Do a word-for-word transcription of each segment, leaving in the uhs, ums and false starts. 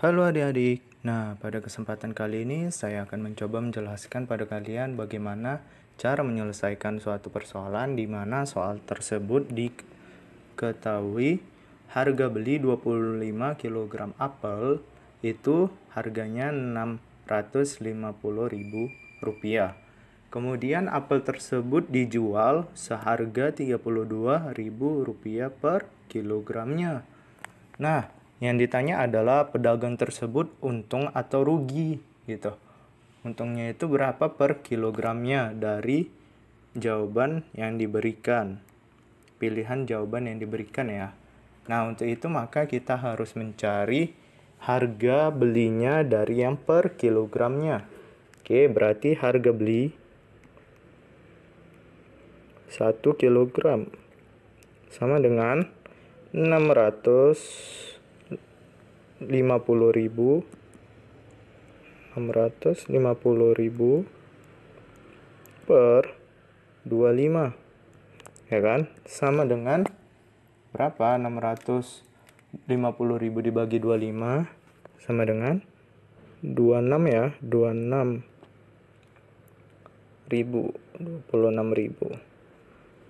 Halo adik-adik, nah pada kesempatan kali ini saya akan mencoba menjelaskan pada kalian bagaimana cara menyelesaikan suatu persoalan di mana soal tersebut diketahui harga beli dua puluh lima kilogram apel itu harganya enam ratus lima puluh ribu rupiah. Kemudian apel tersebut dijual seharga tiga puluh dua ribu rupiah per kilogramnya. Nah, yang ditanya adalah pedagang tersebut untung atau rugi gitu. Untungnya itu berapa per kilogramnya dari jawaban yang diberikan. Pilihan jawaban yang diberikan ya. Nah, untuk itu maka kita harus mencari harga belinya dari yang per kilogramnya. Oke, berarti harga beli satu kilogram sama dengan enam ratus lima puluh ribu per dua puluh lima, ya kan, sama dengan berapa? enam ratus lima puluh ribu dibagi dua puluh lima sama dengan dua puluh enam ya, dua puluh enam ribu.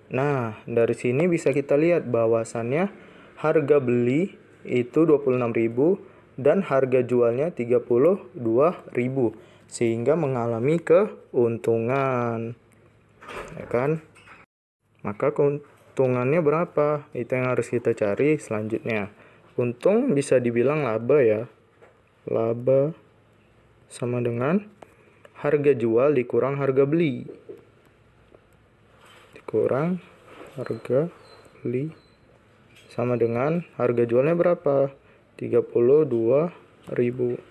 Nah, dari sini bisa kita lihat bahwasannya harga beli itu dua puluh enam ribu dan harga jualnya tiga puluh dua ribu, sehingga mengalami keuntungan, ya kan? Maka keuntungannya berapa? Itu yang harus kita cari selanjutnya. Untung bisa dibilang laba ya. Laba sama dengan harga jual dikurang harga beli. Dikurang harga beli sama dengan harga jualnya berapa? tiga puluh dua ribu.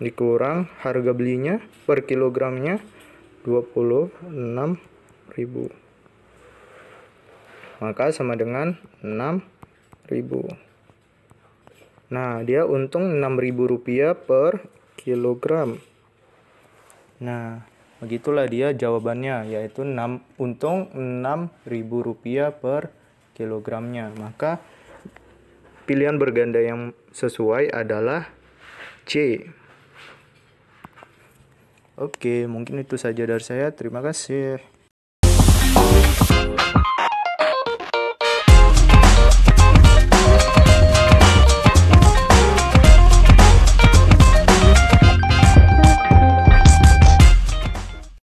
Dikurang harga belinya per kilogramnya dua puluh enam ribu. Maka sama dengan enam ribu. Nah, dia untung enam ribu rupiah per kilogram. Nah, begitulah dia jawabannya, yaitu untung enam ribu rupiah per kilogramnya. Maka pilihan berganda yang sesuai adalah C. Oke, mungkin itu saja dari saya. Terima kasih.